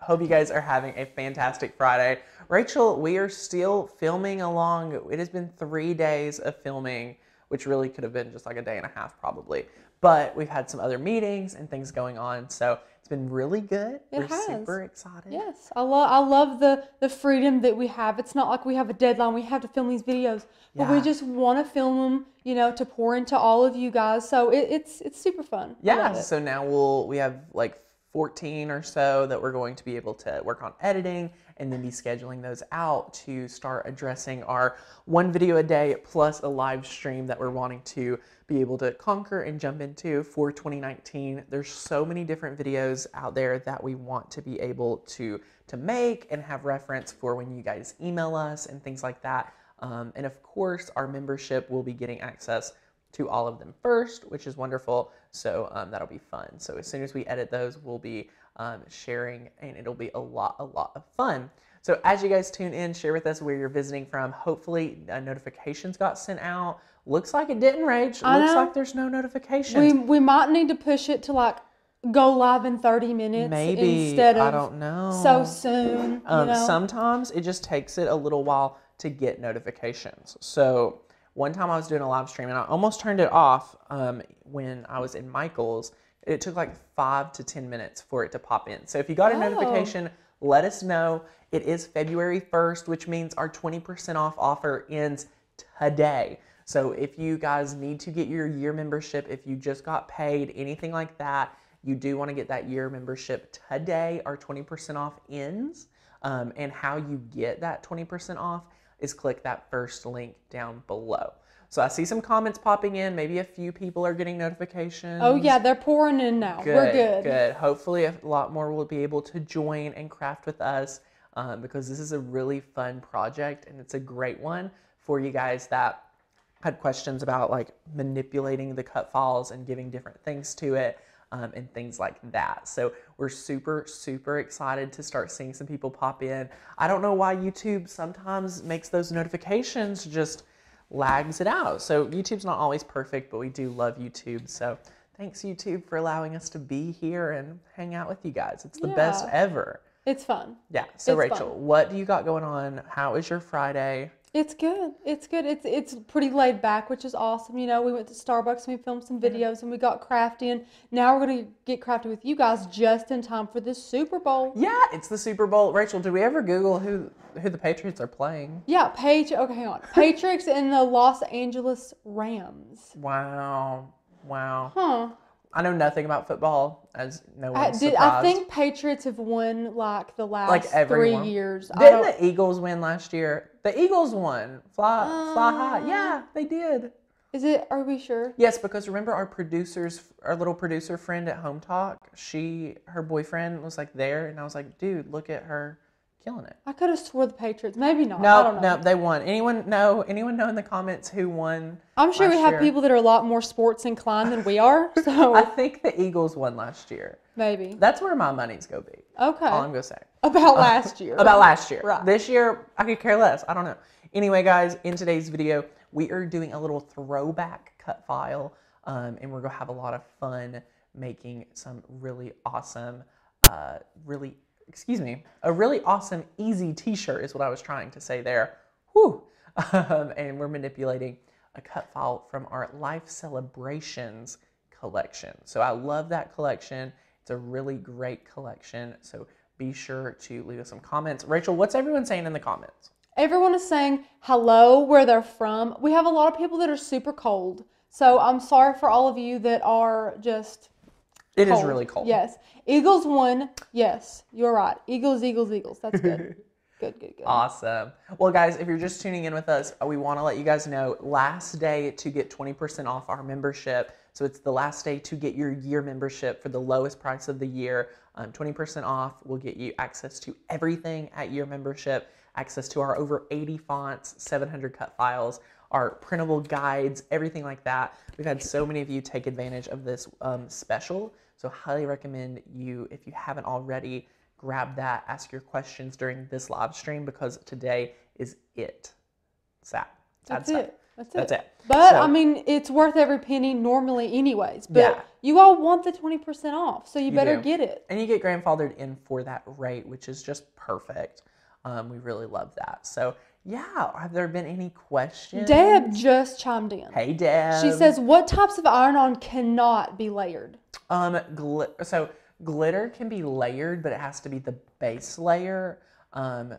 Hope you guys are having a fantastic Friday. Rachel, we are still filming along. It has been 3 days of filming, which really could have been just like a day and a half probably. But we've had some other meetings and things going on, so it's been really good. We're super excited. Yes, I love the freedom that we have. It's not like we have a deadline. We have to film these videos, but we just want to film them, you know, to pour into all of you guys. So it's super fun. Yeah. So now we have like 14 or so that we're going to be able to work on editing and then be scheduling those out to start addressing our one video a day plus a live stream that we're wanting to be able to conquer and jump into for 2019. There's so many different videos out there that we want to be able to make and have reference for when you guys email us and things like that. And of course, our membership will be getting access to all of them first, which is wonderful. So that'll be fun. So as soon as we edit those, we'll be sharing, and it'll be a lot of fun. So as you guys tune in, share with us where you're visiting from. Hopefully notifications got sent out. Looks like it didn't, Rach. Looks like there's no notifications. We might need to push it to like go live in 30 minutes maybe, instead of, I don't know, so soon. You know? Sometimes it just takes it a little while to get notifications. So one time I was doing a live stream and I almost turned it off when I was in Michael's. It took like 5 to 10 minutes for it to pop in. So if you got a notification, let us know. It is February 1st, which means our 20% off offer ends today. So if you guys need to get your year membership, if you just got paid, anything like that, you do want to get that year membership today. Our 20% off ends. And how you get that 20% off is click that first link down below. So I see some comments popping in. Maybe a few people are getting notifications. Oh yeah, they're pouring in now. Good, we're good. Good. Hopefully a lot more will be able to join and craft with us because this is a really fun project and it's a great one for you guys that had questions about like manipulating the cut files and giving different things to it and things like that. So we're super, super excited to start seeing some people pop in. I don't know why YouTube sometimes makes those notifications, just lags it out. So YouTube's not always perfect, but we do love YouTube. So thanks YouTube for allowing us to be here and hang out with you guys. It's the best ever. It's fun. Yeah. So it's Rachel, what do you got going on? How is your Friday? It's good. It's good. It's pretty laid back, which is awesome. You know, we went to Starbucks and we filmed some videos and we got crafty, and now we're going to get crafty with you guys just in time for the Super Bowl. Yeah, it's the Super Bowl. Rachel, did we ever Google who the Patriots are playing? Yeah, okay, hang on. Patriots and the Los Angeles Rams. Wow. Wow. Huh. I know nothing about football, as no one's surprised. I think Patriots have won like the last 3 years. Didn't the Eagles win last year? The Eagles won. Fly high. Yeah, they did. Is it? Are we sure? Yes, because remember our little producer friend at Home Talk. Her boyfriend was like there, and I was like, dude, look at her, killing it. I could have swore the Patriots. Maybe not. No, I don't know. No, they won. Anyone know in the comments who won? I'm sure we have people that are a lot more sports inclined than we are. So I think the Eagles won last year. Maybe. That's where my money's gonna be. Okay. All I'm gonna say. About last year. About last year. Right. This year, I could care less. I don't know. Anyway, guys, in today's video, we are doing a little throwback cut file, and we're gonna have a lot of fun making some really awesome, a really awesome, easy t-shirt is what I was trying to say there. Whew. And we're manipulating a cut file from our Life Celebrations collection. So I love that collection. It's a really great collection. So be sure to leave us some comments. Rachel, what's everyone saying in the comments? Everyone is saying hello, where they're from. We have a lot of people that are super cold. So I'm sorry for all of you that are just... It is really cold. Yes. Eagles won. Yes, you're right. Eagles, Eagles, Eagles. That's good. Good. Awesome. Well, guys, if you're just tuning in with us, we want to let you guys know last day to get 20% off our membership. So it's the last day to get your year membership for the lowest price of the year. 20% off will get you access to everything at year membership, access to our over 80 fonts, 700 cut files, our printable guides, everything like that. We've had so many of you take advantage of this special. So highly recommend you, if you haven't already, grab that, ask your questions during this live stream because today is it. Sad. Sad stuff. It. That's it. But so, I mean, it's worth every penny normally anyways. But yeah, you all want the 20% off, so you better get it. And you get grandfathered in for that rate, which is just perfect. We really love that. So yeah, have there been any questions? Deb just chimed in. Hey, Deb. She says, what types of iron-on cannot be layered? Glitter can be layered, but it has to be the base layer.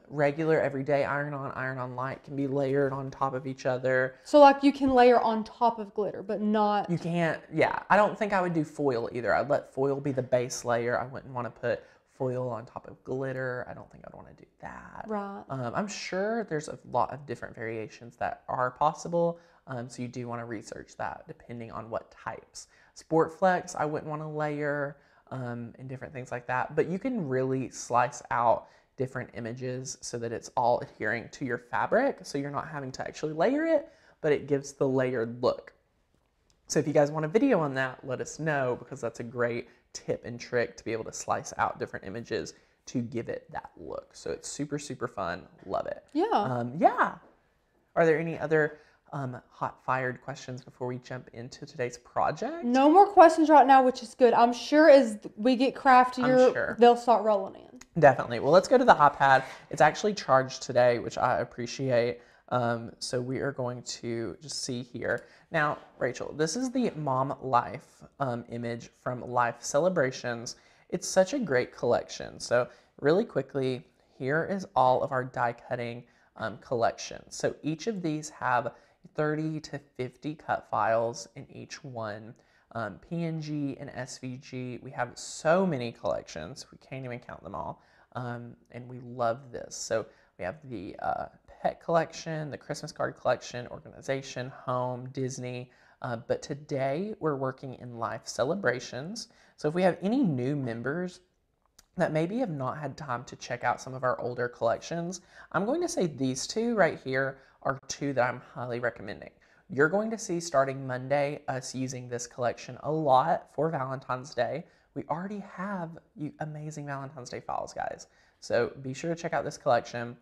Regular everyday iron-on light can be layered on top of each other. So like you can layer on top of glitter, but not... You can't, yeah. I don't think I would do foil either. I'd let foil be the base layer. I wouldn't want to put foil on top of glitter. I don't think I'd want to do that. Right. I'm sure there's a lot of different variations that are possible. So you do want to research that depending on what types. Sportflex, I wouldn't want to layer, and different things like that. But you can really slice out different images so that it's all adhering to your fabric, so you're not having to actually layer it, but it gives the layered look. So if you guys want a video on that, let us know, because that's a great tip and trick to be able to slice out different images to give it that look. So it's super, super fun. Love it. Yeah. Yeah. Are there any other hot-fired questions before we jump into today's project? No more questions right now, which is good. I'm sure as we get craftier, they'll start rolling in. Definitely. Well, let's go to the iPad. It's actually charged today, which I appreciate. So we are going to just see here. Now, Rachel, this is the Mom Life image from Life Celebrations. It's such a great collection. So really quickly, here is all of our die-cutting collections. So each of these have 30 to 50 cut files in each one, PNG and SVG. We have so many collections, we can't even count them all, and we love this. So we have the Pet collection, the Christmas card collection, organization, home, Disney, but today we're working in Life Celebrations. So if we have any new members that maybe have not had time to check out some of our older collections, I'm going to say these two right here are two that I'm highly recommending. You're going to see starting Monday us using this collection a lot for Valentine's Day. We already have amazing Valentine's Day files, guys. So be sure to check out this collection.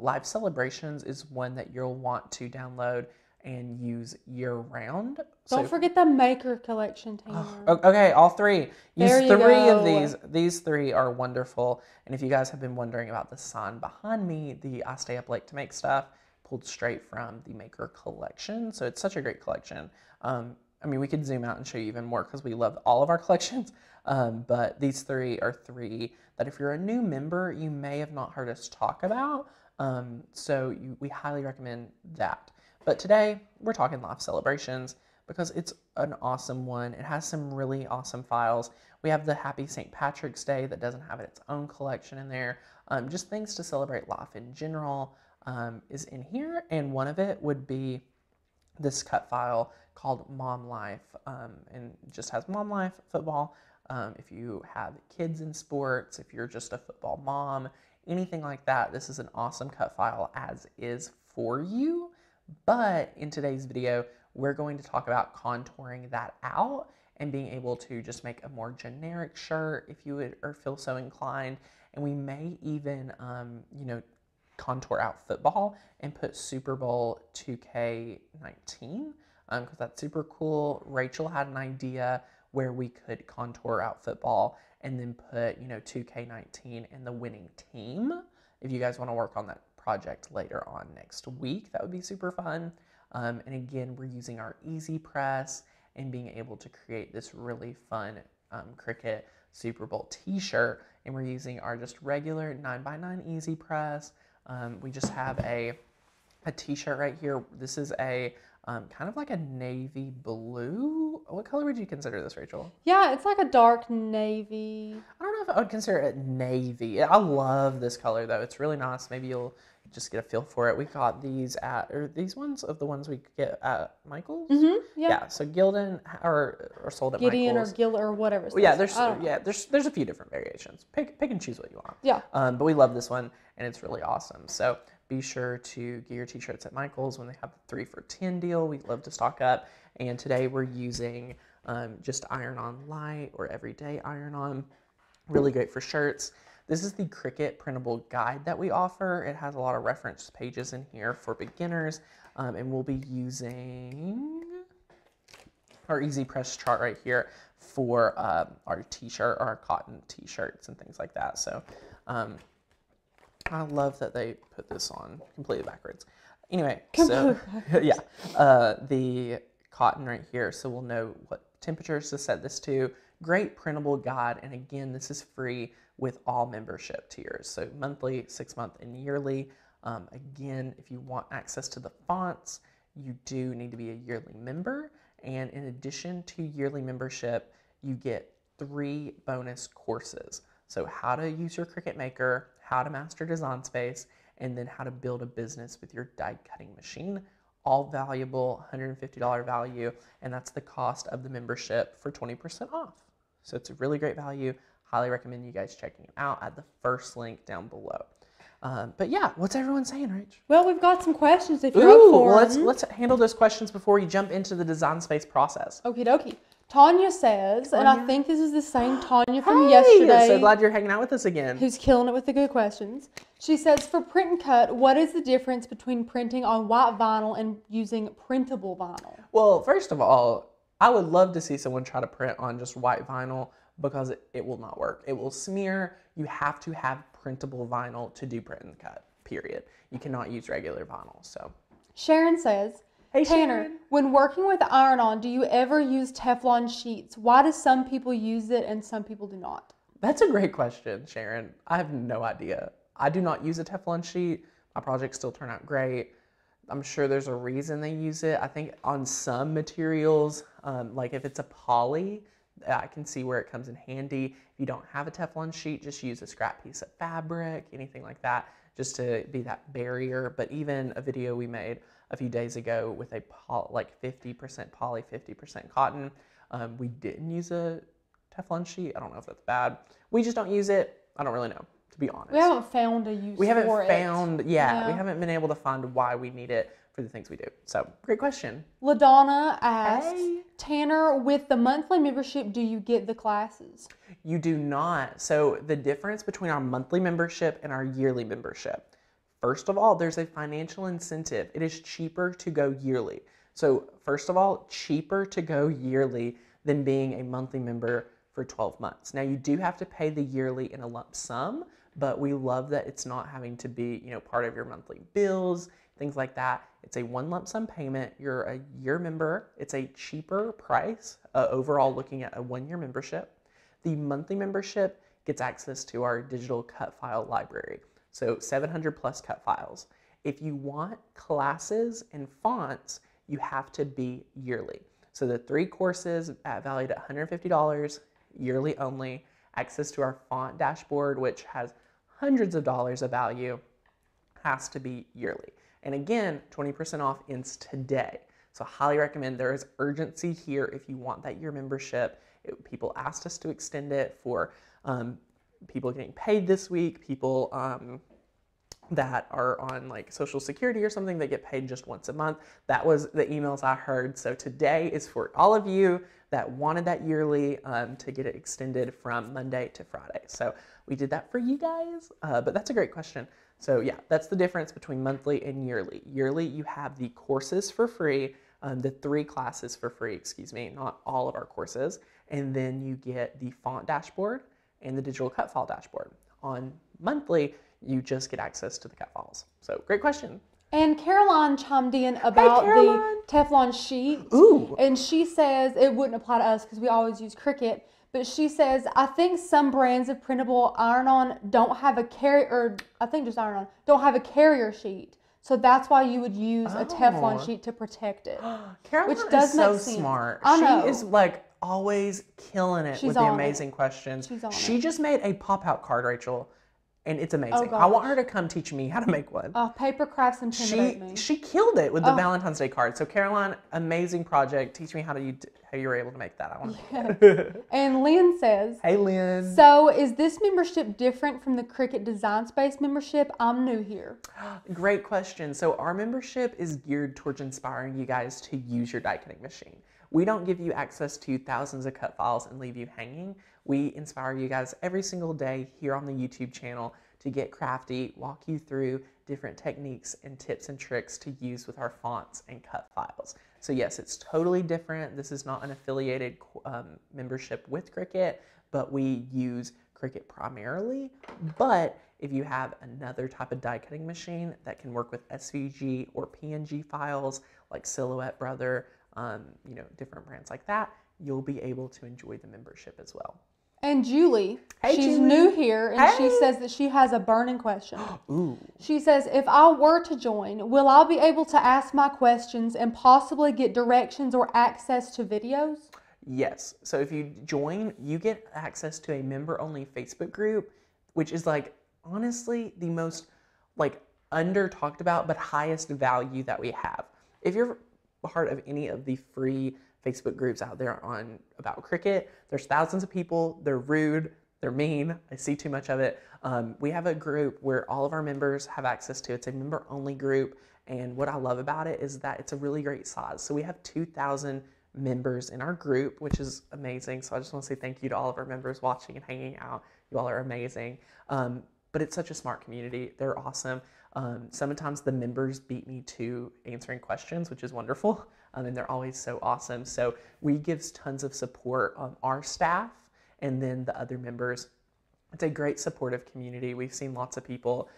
Life Celebrations is one that you'll want to download and use year-round. Don't forget the Maker Collection, Tanger. Oh, okay, all three. Use three of these. These three are wonderful. And if you guys have been wondering about the sign behind me, the I Stay Up Late to Make Stuff, pulled straight from the Maker Collection. So it's such a great collection. I mean, we could zoom out and show you even more because we love all of our collections. But these three are three that if you're a new member, you may have not heard us talk about. So we highly recommend that. But today, we're talking Life Celebrations because it's an awesome one. It has some really awesome files. We have the Happy St. Patrick's Day that doesn't have its own collection in there. Just things to celebrate life in general is in here. And one of it would be this cut file called Mom Life, and just has Mom Life, football. If you have kids in sports, if you're just a football mom, anything like that, this is an awesome cut file as is for you. But in today's video, we're going to talk about contouring that out and being able to just make a more generic shirt if you would or feel so inclined. And we may even, you know, contour out football and put Super Bowl 2K19 because that's super cool. Rachel had an idea where we could contour out football and then put, you know, 2K19 and the winning team. If you guys want to work on that project later on next week, that would be super fun. And again, we're using our EasyPress and being able to create this really fun Cricut Super Bowl t-shirt. And we're using our just regular 9x9 EasyPress. We just have a t-shirt right here. This is a kind of like a navy blue. What color would you consider this, Rachel? Yeah, it's like a dark navy. I don't know if I would consider it navy. I love this color though. It's really nice. Maybe you'll just get a feel for it. We got these at, or these ones of the ones we get at Michael's. Mm-hmm, yeah. Yeah. So Gildan or sold at Gideon Michael's. Gideon or Gil or whatever. Well, yeah. There's a few different variations. Pick and choose what you want. Yeah. But we love this one and it's really awesome. So be sure to get your t-shirts at Michael's when they have the 3 for $10 deal. We love to stock up. And today we're using just iron-on light or everyday iron-on. Really great for shirts. This is the Cricut printable guide that we offer. It has a lot of reference pages in here for beginners. and we'll be using our EasyPress chart right here for our t-shirt, our cotton t-shirts and things like that. So I love that they put this on completely backwards. Anyway, so yeah, the cotton right here, so we'll know what temperatures to set this to. Great printable guide, and again, this is free with all membership tiers, so monthly, 6-month, and yearly. Again, if you want access to the fonts, you do need to be a yearly member, and in addition to yearly membership, you get 3 bonus courses. So how to use your Cricut Maker, how to master Design Space, and then how to build a business with your die cutting machine. All valuable, $150 value, and that's the cost of the membership for 20% off. So it's a really great value. Highly recommend you guys checking it out at the first link down below. But yeah, what's everyone saying, Rach? Well, we've got some questions if you're up for them. Let's handle those questions before we jump into the Design Space process. Okie dokie. Tanya says, and I think this is the same Tanya from yesterday. So glad you're hanging out with us again. Who's killing it with the good questions. She says, for print and cut, what is the difference between printing on white vinyl and using printable vinyl? Well, first of all, I would love to see someone try to print on just white vinyl because it will not work. It will smear. You have to have printable vinyl to do print and cut, period. You cannot use regular vinyl, so. Sharon says, hey, Tanner, Sharon. When working with iron-on, do you ever use Teflon sheets? Why do some people use it and some people do not? That's a great question, Sharon. I have no idea. I do not use a Teflon sheet. My projects still turn out great. I'm sure there's a reason they use it. I think on some materials, like if it's a poly, I can see where it comes in handy. If you don't have a Teflon sheet, just use a scrap piece of fabric, anything like that, just to be that barrier. But even a video we made a few days ago with a like 50% poly, 50% cotton, we didn't use a Teflon sheet. I don't know if that's bad. We just don't use it. I don't really know, to be honest. We haven't found a use for it. We haven't found, yeah, we haven't been able to find why we need it for the things we do. So, great question. LaDonna asks, Tanner, with the monthly membership, do you get the classes? You do not. So, the difference between our monthly membership and our yearly membership. First of all, there's a financial incentive. It is cheaper to go yearly. So, first of all, cheaper to go yearly than being a monthly member for 12 months. Now, you do have to pay the yearly in a lump sum, but we love that it's not having to be, you know, part of your monthly bills, things like that. It's a one lump sum payment. You're a year member. It's a cheaper price overall looking at a 1-year membership. The monthly membership gets access to our digital cut file library. So 700+ cut files. If you want classes and fonts, you have to be yearly. So the 3 courses valued at $150, yearly only, access to our font dashboard, which has hundreds of dollars of value, has to be yearly. And again, 20% off ends today. So highly recommend. There is urgency here if you want that year membership. People asked us to extend it for people getting paid this week, people that are on like Social Security or something that get paid just once a month. That was the emails I heard. So today is for all of you that wanted that yearly to get it extended from Monday to Friday. So we did that for you guys, but that's a great question. So yeah, that's the difference between monthly and yearly. Yearly, you have the courses for free, the 3 classes for free, excuse me, not all of our courses. And then you get the font dashboard and the digital cut file dashboard. On monthly, you just get access to the cut files. So great question. And Caroline chimed in about the Teflon sheet. Ooh. And she says it wouldn't apply to us because we always use Cricut. But she says, I think some brands of printable iron-on don't have a carrier, or I think just iron-on, don't have a carrier sheet. So that's why you would use a Teflon sheet to protect it. Caroline is so smart. I know. She is like always killing it with the amazing questions. She just made a pop-out card, Rachel, and it's amazing. I want her to come teach me how to make one. Paper crafts intimidate me. She killed it with the Valentine's Day card. So Caroline, amazing project. Teach me how you were able to make that. I want to make it. And Lynn says, hey Lynn. So is this membership different from the Cricut Design Space membership? I'm new here. Great question. So our membership is geared towards inspiring you guys to use your die cutting machine. We don't give you access to thousands of cut files and leave you hanging. We inspire you guys every single day here on the YouTube channel to get crafty, walk you through different techniques and tips and tricks to use with our fonts and cut files. So yes, it's totally different. This is not an affiliated membership with Cricut, but we use Cricut primarily. But if you have another type of die cutting machine that can work with SVG or PNG files like Silhouette, Brother, you know, different brands like that, you'll be able to enjoy the membership as well. And Julie, hey, she's Julie. New here, and hey. She says that she has a burning question. Ooh. She says, if I were to join, will I be able to ask my questions and possibly get directions or access to videos? Yes. So if you join, you get access to a member-only Facebook group, which is like, honestly, the most like under-talked about but highest value that we have. If you're part of any of the free Facebook groups out there on about Cricut. There's thousands of people. They're rude. They're mean. I see too much of it. We have a group where all of our members have access to. It's a member-only group, and what I love about it is that it's a really great size. So we have 2,000 members in our group, which is amazing. So I just want to say thank you to all of our members watching and hanging out. You all are amazing. But it's such a smart community. They're awesome. Sometimes the members beat me to answering questions, which is wonderful. And they're always so awesome. So we give tons of support on our staff and then the other members. It's a great supportive community. We've seen lots of people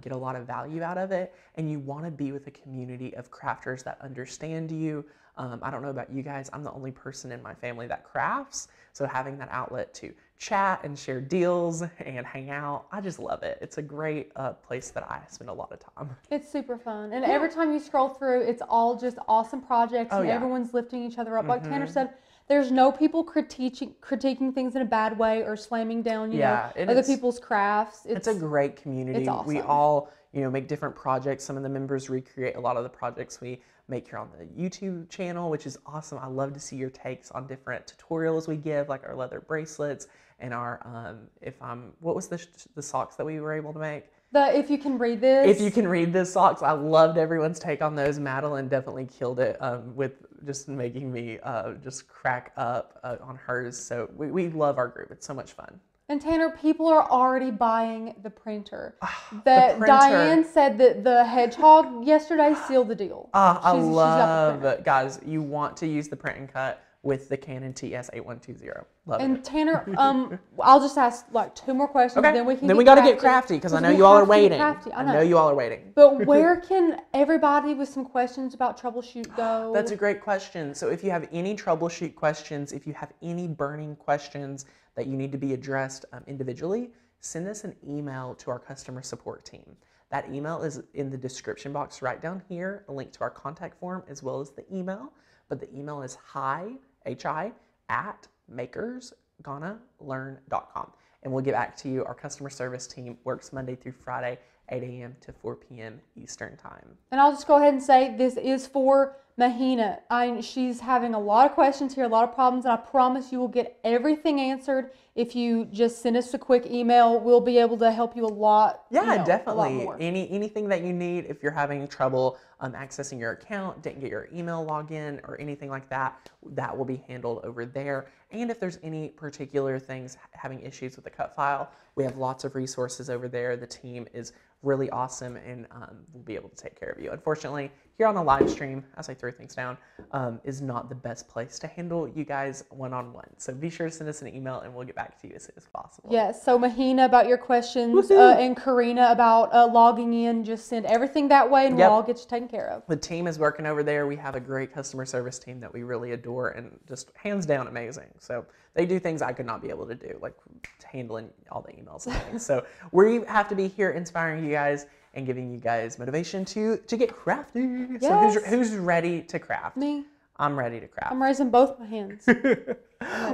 get a lot of value out of it. And you want to be with a community of crafters that understand you. I don't know about you guys. I'm the only person in my family that crafts. So having that outlet to chat and share deals and hang out, I just love it. It's a great place that I spend a lot of time. It's super fun. And yeah. Every time you scroll through, it's all just awesome projects and yeah. Everyone's lifting each other up. Mm-hmm. Like Tanner said, there's no people critiquing things in a bad way or slamming down, you know, other people's crafts. It's a great community. It's awesome. We all, you know, make different projects. Some of the members recreate a lot of the projects we make here on the YouTube channel, which is awesome. I love to see your takes on different tutorials we give, like our leather bracelets and our, what was the socks that we were able to make? The If You Can Read This. If You Can Read This socks. I loved everyone's take on those. Madeline definitely killed it with just making me just crack up on hers. So we love our group. It's so much fun. And Tanner, people are already buying the printer. The printer. Diane said that the hedgehog yesterday sealed the deal. I love it. Guys, you want to use the print and cut with the Canon TS8120. Love it. And Tanner, I'll just ask like two more questions, okay. Then we can. Then we got to get crafty because I know you all are waiting. I know you all are waiting. But where can everybody with some questions about troubleshoot go? That's a great question. So if you have any troubleshoot questions, if you have any burning questions that you need to be addressed individually, send us an email to our customer support team. That email is in the description box right down here. A link to our contact form as well as the email. But the email is hi@makersgonnalearn.com. And we'll get back to you. Our customer service team works Monday through Friday, 8 a.m. to 4 p.m. Eastern time. And I'll just go ahead and say this is for Mahina. She's having a lot of questions here, a lot of problems, and I promise you will get everything answered if you just send us a quick email. We'll be able to help you a lot. Yeah, you know, definitely. A lot more. Anything that you need, if you're having trouble accessing your account, didn't get your email login or anything like that, that will be handled over there. And if there's any particular things having issues with the cut file, we have lots of resources over there. The team is really awesome and we'll be able to take care of you. Unfortunately, here on the live stream, as I throw things down, is not the best place to handle you guys one-on-one. So be sure to send us an email and we'll get back to you as soon as possible. Yes, so Mahina about your questions and Karina about logging in, just send everything that way and yep. We'll all get you taken care of. The team is working over there. We have a great customer service team that we really adore and just hands down amazing. So they do things I could not be able to do, like handling all the emails and things. So we have to be here inspiring you guys and giving you guys motivation to get crafty. Yes. So who's ready to craft? Me. I'm ready to craft. I'm raising both my hands.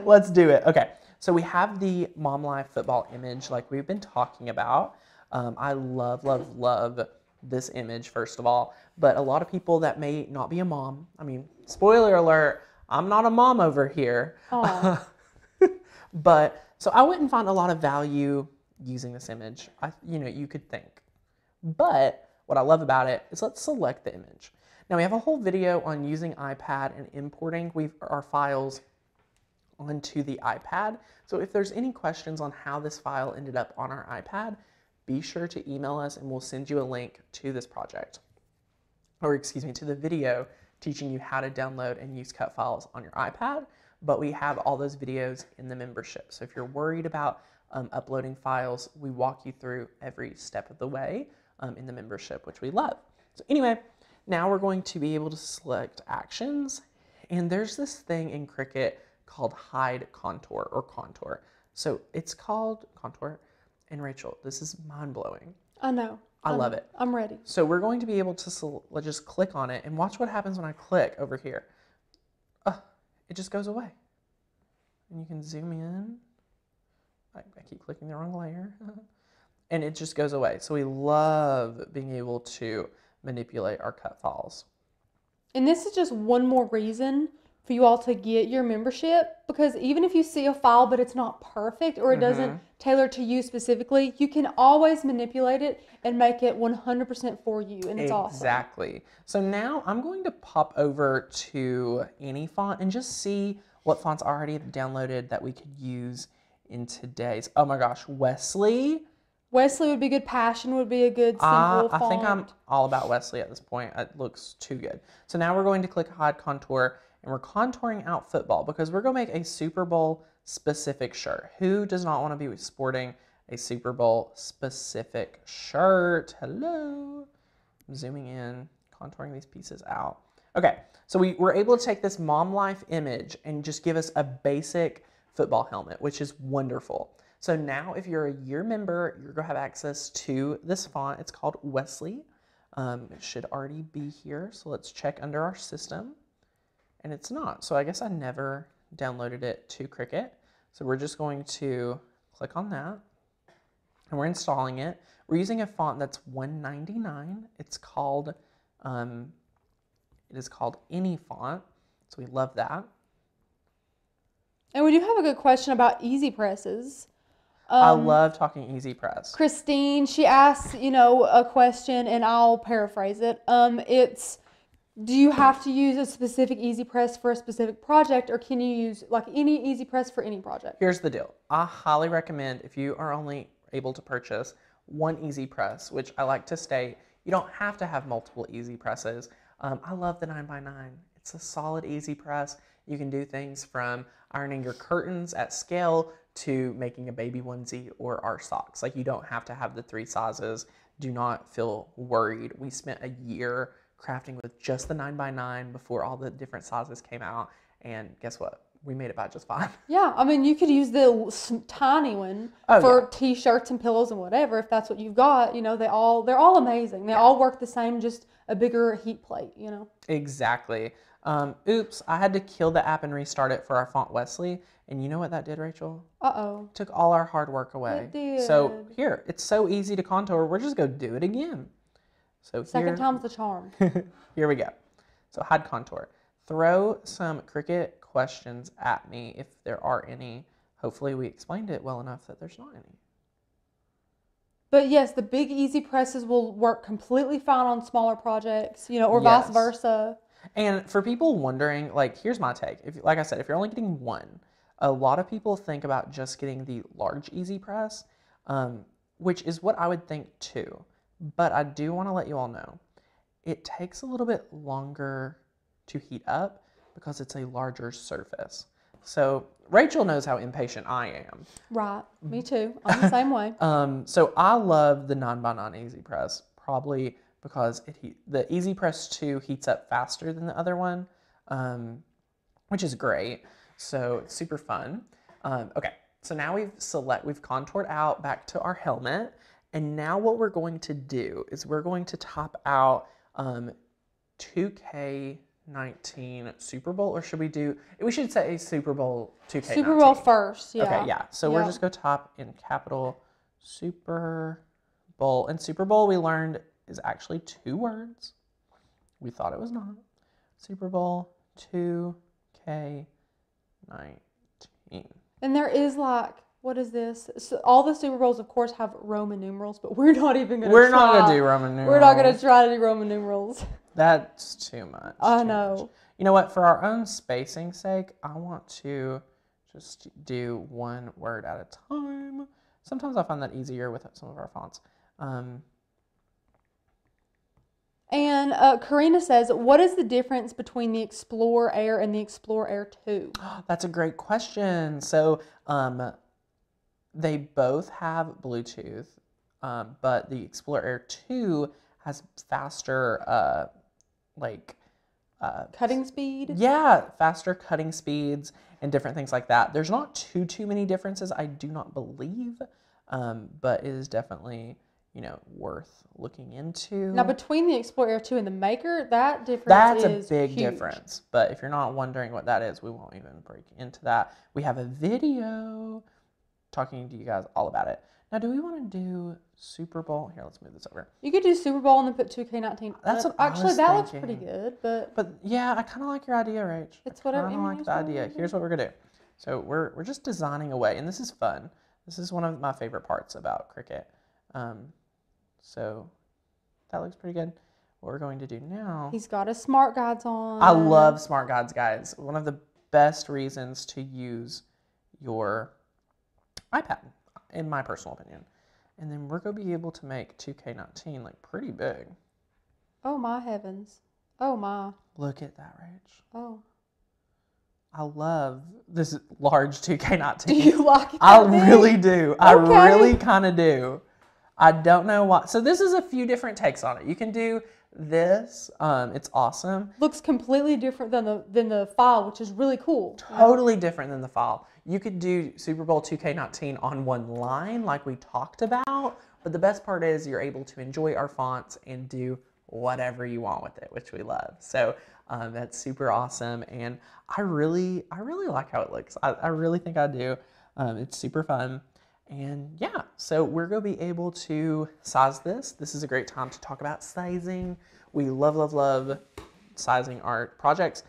Let's do it. Okay. So we have the Mom Life football image like we've been talking about. I love, love, love this image, first of all. But a lot of people that may not be a mom, I mean, spoiler alert, I'm not a mom over here. But, so I wouldn't find a lot of value using this image. You know, you could think. But What I love about it is let's select the image. Now we have a whole video on using iPad and importing our files onto the iPad. So if there's any questions on how this file ended up on our iPad, be sure to email us and we'll send you a link to this project, or excuse me, to the video teaching you how to download and use cut files on your iPad. But we have all those videos in the membership. So if you're worried about uploading files, we walk you through every step of the way in the membership, which we love. So anyway, now we're going to be able to select actions. And there's this thing in Cricut called hide contour or contour. So it's called contour. And Rachel, this is mind blowing. I know. I love it. I'm ready. So we're going to be able to just click on it and watch what happens when I click over here. It just goes away. And you can zoom in. I keep clicking the wrong layer. And it just goes away. So we love being able to manipulate our cut files. And this is just one more reason for you all to get your membership, because even if you see a file but it's not perfect or it doesn't tailor to you specifically, you can always manipulate it and make it 100% for you, and it's awesome. Exactly. So now I'm going to pop over to any font and just see what fonts are already downloaded that we could use in today's. Oh my gosh, Wesley. Wesley would be good. Passion would be a good simple font. I think I'm all about Wesley at this point. It looks too good. So now we're going to click hide contour, and we're contouring out football because we're going to make a Super Bowl specific shirt. Who does not want to be sporting a Super Bowl specific shirt? Hello. I'm zooming in, contouring these pieces out. Okay, so we were able to take this Mom Life image and just give us a basic football helmet, which is wonderful. So now if you're a year member, you're going to have access to this font. It's called Wesley. It should already be here. So let's check under our system. And it's not. So I guess I never downloaded it to Cricut. So we're just going to click on that. And we're installing it. We're using a font that's $1.99. It's called, it is called Any Font. So we love that. And we do have a good question about EasyPresses. I love talking EasyPress. Christine, she asks, you know, a question, and I'll paraphrase it. It's, do you have to use a specific EasyPress for a specific project, or can you use like any EasyPress for any project? Here's the deal. I highly recommend, if you are only able to purchase one EasyPress, which I like to state, you don't have to have multiple EasyPresses. I love the 9x9. It's a solid EasyPress. You can do things from ironing your curtains at scale to making a baby onesie or our socks. Like, you don't have to have the three sizes. Do not feel worried. We spent a year crafting with just the 9x9 before all the different sizes came out. And guess what? We made it by just fine. Yeah, I mean, you could use the tiny one for t-shirts and pillows and whatever, if that's what you've got. You know, they're all amazing. They all work the same, just a bigger heat plate, you know? Exactly. Oops, I had to kill the app and restart it for our font Wesley. And you know what that did, Rachel? It took all our hard work away. It did. So here, it's so easy to contour. We're just going to do it again. So second time's the charm. Here we go. So hide contour. Throw some Cricut questions at me if there are any. Hopefully we explained it well enough that there's not any. But yes, the big EasyPresses will work completely fine on smaller projects, you know, or vice versa. And for people wondering, like, here's my take. If, like I said, if you're only getting one, a lot of people think about just getting the large EasyPress, which is what I would think too. But I do want to let you all know, it takes a little bit longer to heat up because it's a larger surface. So Rachel knows how impatient I am. Right, me too. I'm the same way. So I love the 9x9 EasyPress, probably because the EasyPress 2 heats up faster than the other one, which is great. So it's super fun. Okay, so now we've contoured out back to our helmet. And now what we're going to do is we're going to top out 2K19 Super Bowl, or should we do, we should say Super Bowl 2K19. Super Bowl first, yeah. Okay, yeah. So we're just going to top in capital Super Bowl. And Super Bowl, we learned, is actually two words. We thought it was not. Super Bowl 2K19. And there is like What is this? So all the Super Bowls, of course, have Roman numerals, but we're not even going to try. We're not going to do Roman numerals. We're not going to try to do Roman numerals. That's too much. I know. You know what? For our own spacing sake, I want to just do one word at a time. Sometimes I find that easier with some of our fonts. And Karina says, what is the difference between the Explorer Air and the Explorer Air 2? That's a great question. So they both have Bluetooth, but the Explorer Air 2 has faster, cutting speed? Yeah, faster cutting speeds and different things like that. There's not too many differences, I do not believe, but it is definitely... you know, worth looking into. Now, between the Explorer Air 2 and the Maker, that difference is huge. That's a big difference. But if you're not wondering what that is, we won't even break into that. We have a video talking to you guys all about it. Now, do we want to do Super Bowl? Here, let's move this over. You could do Super Bowl and then put 2K19. That's what actually, that looks pretty good. But yeah, I kind of like your idea, Rach. It's what I like the idea. Here's what we're gonna do. So we're just designing away, and this is fun. This is one of my favorite parts about Cricut. So that looks pretty good. What we're going to do now... He's got his smart guides on. I love smart guides, guys. One of the best reasons to use your iPad, in my personal opinion. And then we're going to be able to make 2K19, like, pretty big. Oh, my heavens. Oh, my. Look at that, Rach. Oh. I love this large 2K19. Do you like it? I really do. I really kind of do. I don't know why. So this is a few different takes on it. You can do this. It's awesome. Looks completely different than the file, which is really cool. Totally different than the file. You could do Super Bowl 2K19 on one line like we talked about, but the best part is you're able to enjoy our fonts and do whatever you want with it, which we love. So that's super awesome, and I really like how it looks. I really think I do. It's super fun. And yeah, so we're going to be able to size this. This is a great time to talk about sizing. We love, love, love sizing our projects.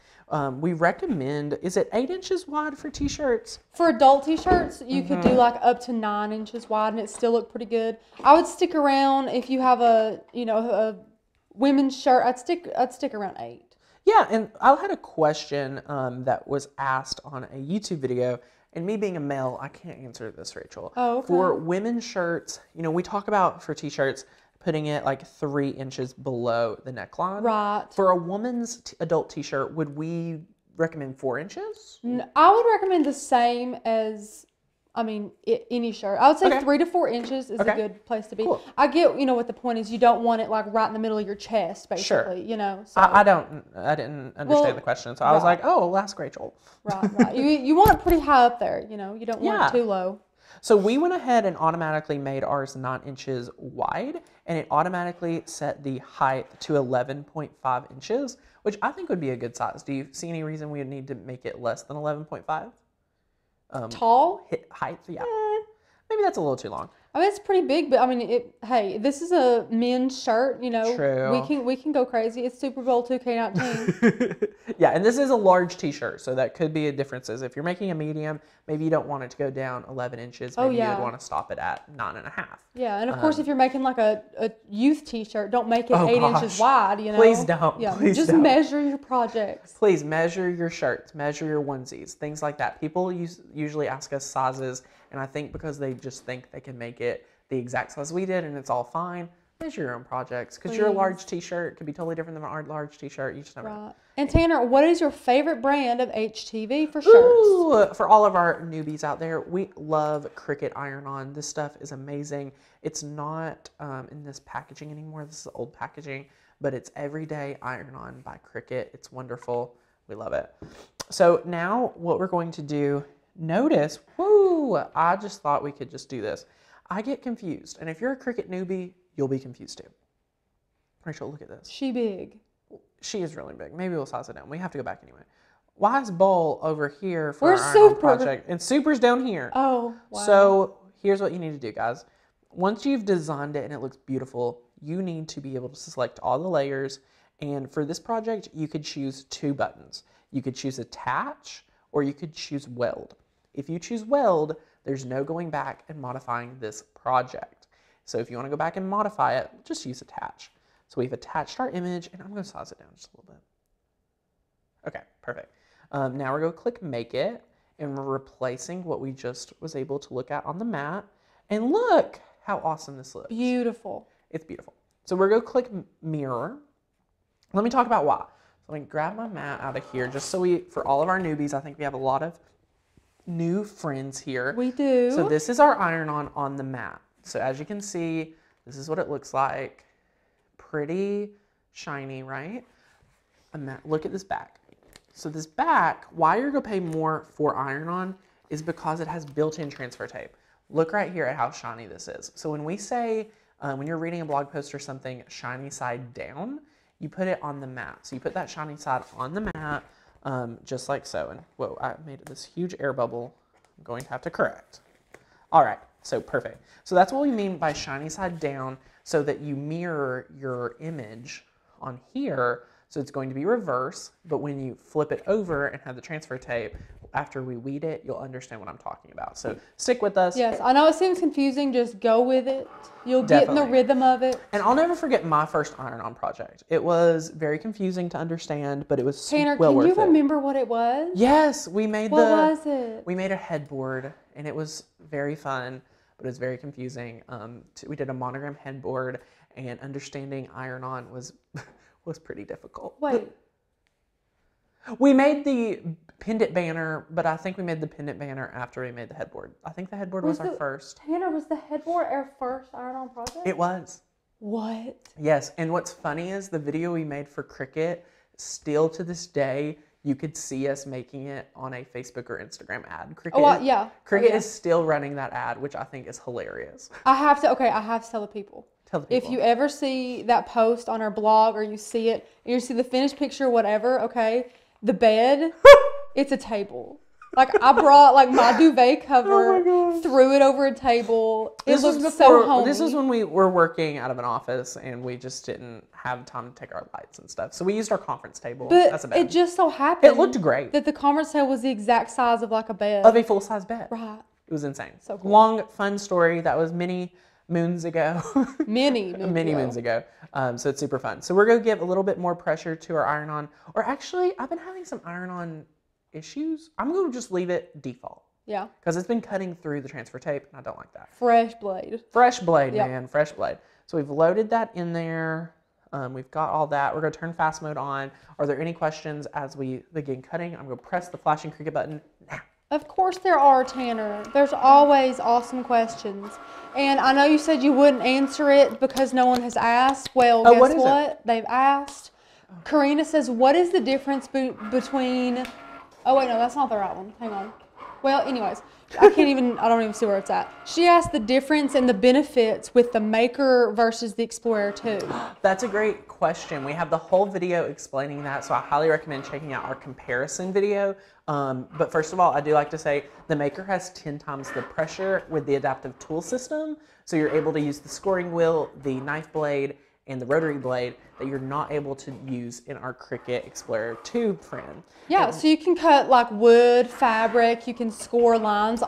We recommend, is it 8 inches wide for t-shirts? For adult t-shirts, you could do like up to 9 inches wide and it still look pretty good. I would stick around, if you have a women's shirt, I'd stick around 8. Yeah, and I had a question that was asked on a YouTube video. And me being a male, I can't answer this, Rachel. Oh, okay. For women's shirts, you know, we talk about for t-shirts putting it like 3 inches below the neckline. Right. For a woman's adult t-shirt, would we recommend 4 inches? No, I would recommend the same as, I mean, any shirt. I would say 3 to 4 inches is a good place to be. Cool. I get, you know, what the point is. You don't want it like right in the middle of your chest, basically. Sure. You know. So. I didn't understand the question, so I was like, oh, well, ask Rachel. Right. You want it pretty high up there, you know. You don't want it too low. So we went ahead and automatically made ours 9 inches wide, and it automatically set the height to 11.5 inches, which I think would be a good size. Do you see any reason we would need to make it less than 11.5? Tall? Height, yeah. Maybe that's a little too long. I mean, it's pretty big, but I mean, hey, this is a men's shirt, you know. True. We can go crazy. It's Super Bowl 2K19. Yeah, and this is a large t-shirt, so that could be a difference. If you're making a medium, maybe you don't want it to go down 11 inches. Maybe you would want to stop it at 9.5. Yeah, and of course, if you're making like a youth t-shirt, don't make it 8 inches wide, you know. Please don't. Yeah, Please just don't. Measure your projects. Please measure your shirts, measure your onesies, things like that. People usually ask us sizes. And I think because they just think they can make it the exact size we did and it's all fine, measure your own projects. Because your large t-shirt could be totally different than our large t-shirt. You just never know. And Tanner, what is your favorite brand of HTV for shirts? Ooh, for all of our newbies out there, we love Cricut Iron-On. This stuff is amazing. It's not in this packaging anymore. This is old packaging. But it's Everyday Iron-On by Cricut. It's wonderful. We love it. So now what we're going to do, notice, whoo, I just thought we could just do this. I get confused. And if you're a Cricut newbie, you'll be confused too. Rachel, look at this. She big. She is really big. Maybe we'll size it down. We have to go back anyway. Why is bowl over here for our Super project? And Super's down here. Oh, wow. So here's what you need to do, guys. Once you've designed it and it looks beautiful, you need to be able to select all the layers. And for this project, you could choose 2 buttons. You could choose attach, or you could choose weld. If you choose weld, There's no going back and modifying this project. So if you want to go back and modify it, just use attach. So we've attached our image, and I'm going to size it down just a little bit. Okay, perfect. Now we're going to click Make It, and we're replacing what we just was able to look at on the mat. And look how awesome this looks. Beautiful. It's beautiful. So we're going to click Mirror. Let me talk about why. So let me grab my mat out of here just so we, for all of our newbies, I think we have a lot of new friends here. We do. So this is our iron-on on the mat. So as you can see, this is what it looks like. Pretty shiny, right? Look at this back. So this back, why you're going to pay more for iron-on is because it has built-in transfer tape. Look right here at how shiny this is. So when we say, when you're reading a blog post or something, shiny side down, you put it on the mat. So you put that shiny side on the mat, just like so. And whoa, I made this huge air bubble. I'm going to have to correct. All right, so perfect. So that's what we mean by shiny side down, so that you mirror your image on here. So it's going to be reverse, but when you flip it over and have the transfer tape, after we weed it, you'll understand what I'm talking about. So stick with us. Yes, I know it seems confusing. Just go with it. You'll Definitely. Get in the rhythm of it. And I'll never forget my first iron-on project. It was very confusing to understand, but it was Tanner, well worth it. Tanner, can you remember what it was? Yes, we made What was it? We made a headboard, and it was very fun, but it was very confusing. We did a monogram headboard, and understanding iron-on was... was pretty difficult. Wait. We made the pendant banner, but I think we made the pendant banner after we made the headboard. I think the headboard was our first. Tanner, was the headboard our first iron-on project? It was. What? Yes, and what's funny is the video we made for Cricut, still to this day, you could see us making it on a Facebook or Instagram ad. Cricut Cricut is still running that ad, which I think is hilarious. I have to tell the people. If you ever see that post on our blog or you see it, you see the finished picture, whatever, okay, the bed, it's a table. Like, I brought, like, my duvet cover, threw it over a table. It looks so homey. This was when we were working out of an office, and we just didn't have time to take our lights and stuff. So we used our conference table. But that's a bed. It just so happened. It looked great. That the conference table was the exact size of, like, a bed. Of a full-size bed. Right. It was insane. So cool. Long, fun story. That was many... moons ago. Many moons ago. So it's super fun. So we're going to give a little bit more pressure to our iron-on. Or actually, I've been having some iron-on issues. I'm going to just leave it default. Yeah. Because it's been cutting through the transfer tape, and I don't like that. Fresh blade. Fresh blade, yep. Man. Fresh blade. So we've loaded that in there. We've got all that. We're going to turn fast mode on. Are there any questions as we begin cutting? I'm going to press the flashing Cricut button now. Of course there are, Tanner. There's always awesome questions. And I know you said you wouldn't answer it because no one has asked. Well, guess what? They've asked. Karina says, what is the difference between... Oh, wait, no, that's not the right one. Hang on. Well, anyways, I don't even see where it's at. She asked the difference and the benefits with the Maker versus the Explorer 2. That's a great question. We have the whole video explaining that, so I highly recommend checking out our comparison video. But first of all, I do like to say the Maker has 10 times the pressure with the adaptive tool system. So you're able to use the scoring wheel, the knife blade, and the rotary blade that you're not able to use in our Cricut Explorer 2 friend. Yeah, so you can cut like wood, fabric, you can score lines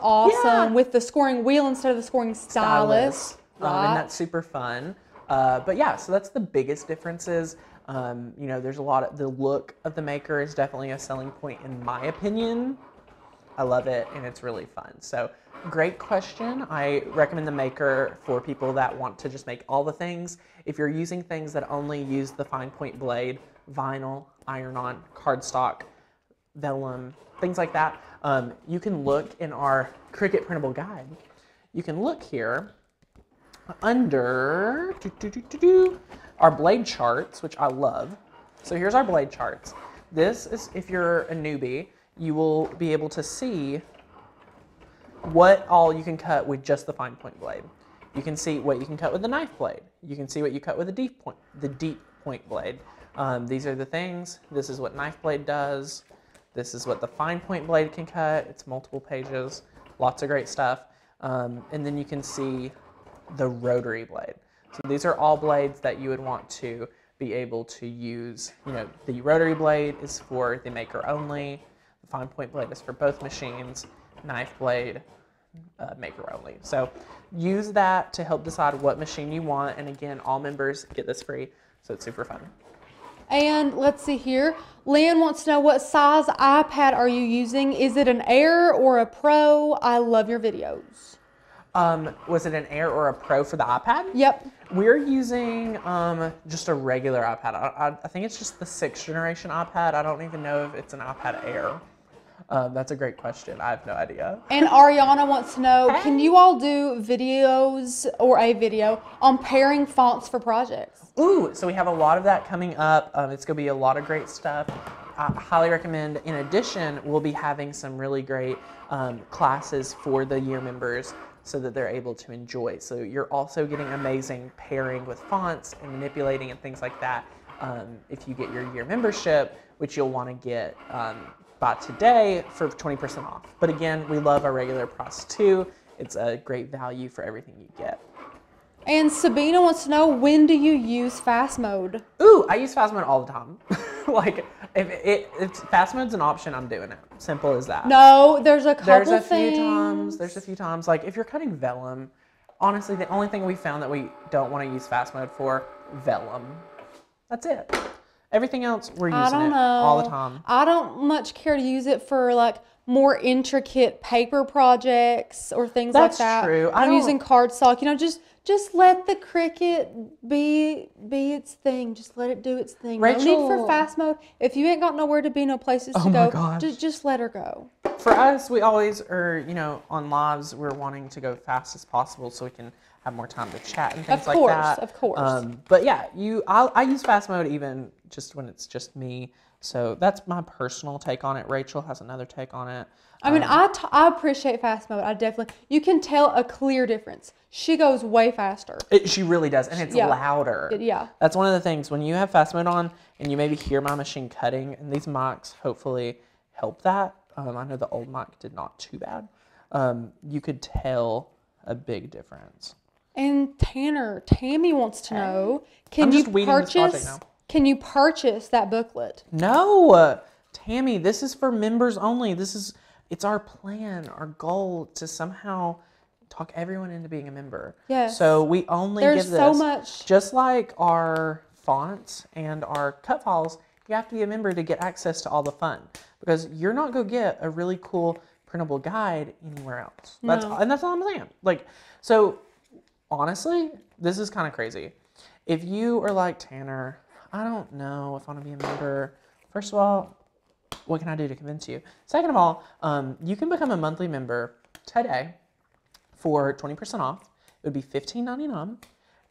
with the scoring wheel instead of the scoring stylus. Right. And that's super fun. But yeah, so that's the biggest differences. You know, there's a lot of the look of the Maker is definitely a selling point in my opinion. I love it and it's really fun. So great question. I recommend the Maker for people that want to just make all the things. If you're using things that only use the fine point blade, vinyl, iron-on, cardstock, vellum, things like that, you can look in our Cricut printable guide. You can look here under our blade charts, which I love. So here's our blade charts. This is, if you're a newbie, you will be able to see what all you can cut with just the fine point blade. You can see what you can cut with the knife blade. You can see what you cut with the deep point blade. These are the things. This is what knife blade does. This is what the fine point blade can cut. It's multiple pages, lots of great stuff. And then you can see the rotary blade. So these are all blades that you would want to be able to use. You know, the rotary blade is for the Maker only. The fine point blade is for both machines. Knife blade, maker only. So use that to help decide what machine you want. And again, all members get this free, so it's super fun. And let's see here. Lan wants to know, what size iPad are you using? Is it an Air or a Pro? I love your videos. Was it an Air or a Pro for the iPad? Yep. We're using just a regular iPad. I think it's just the 6th generation iPad. I don't even know if it's an iPad Air. That's a great question. I have no idea. And Ariana wants to know, hey, can you all do videos or a video on pairing fonts for projects? Ooh, so we have a lot of that coming up. It's going to be a lot of great stuff. I highly recommend. In addition, we'll be having some really great classes for the year members so that they're able to enjoy. So you're also getting amazing pairing with fonts and manipulating and things like that if you get your year membership, which you'll want to get by today for 20% off. But again, we love our regular price too. It's a great value for everything you get. And Sabina wants to know, when do you use fast mode? Ooh, I use fast mode all the time. Like, if fast mode's an option, I'm doing it. Simple as that. No, there's a couple things. There's a few times. Like, if you're cutting vellum, honestly, the only thing we found that we don't want to use fast mode for, vellum. That's it. Everything else, we're using it all the time. I don't much care to use it for, like, more intricate paper projects or things like that. That's true. I'm using cardstock. You know, just let the Cricut be its thing. Just let it do its thing. Rachel, no need for fast mode. If you ain't got nowhere to be, no places to go, just let her go. For us, we always are, you know, on lives, we're wanting to go fast as possible so we can have more time to chat and things like that. Of course, of course. But yeah, I use fast mode even just when it's just me. So that's my personal take on it. Rachel has another take on it. I mean, I appreciate fast mode. I definitely, you can tell a clear difference. She goes way faster. She really does, and it's louder. Yeah. That's one of the things. When you have fast mode on and you maybe hear my machine cutting, and these mics hopefully help that. I know the old mic did not too bad. You could tell a big difference. And Tammy wants to know, can you purchase that booklet? No, Tammy, this is for members only. It's our plan, our goal to somehow talk everyone into being a member. Yes. So we only give this. There's so much. Just like our fonts and our cut files, you have to be a member to get access to all the fun, because you're not going to get a really cool printable guide anywhere else. No. That's all I'm saying. Like, so honestly, this is kind of crazy. If you are like, Tanner, I don't know if I want to be a member. First of all, what can I do to convince you? Second of all, you can become a monthly member today for 20% off. It would be $15.99,